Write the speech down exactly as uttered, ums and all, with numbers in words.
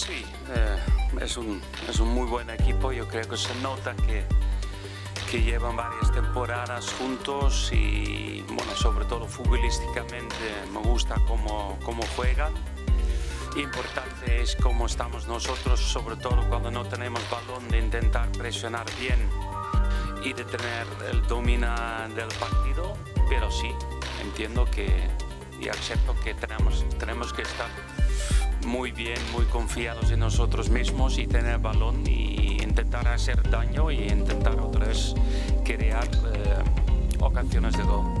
Sí, eh, es, un, es un muy buen equipo. Yo creo que se nota que, que llevan varias temporadas juntos y, bueno, sobre todo futbolísticamente me gusta cómo, cómo juegan. Importante es cómo estamos nosotros, sobre todo cuando no tenemos balón, de intentar presionar bien y de tener el dominio del partido. Pero sí, entiendo que y acepto que tenemos, tenemos que estar muy bien, muy confiados en nosotros mismos y tener balón y intentar hacer daño y intentar otra vez crear eh, ocasiones de gol.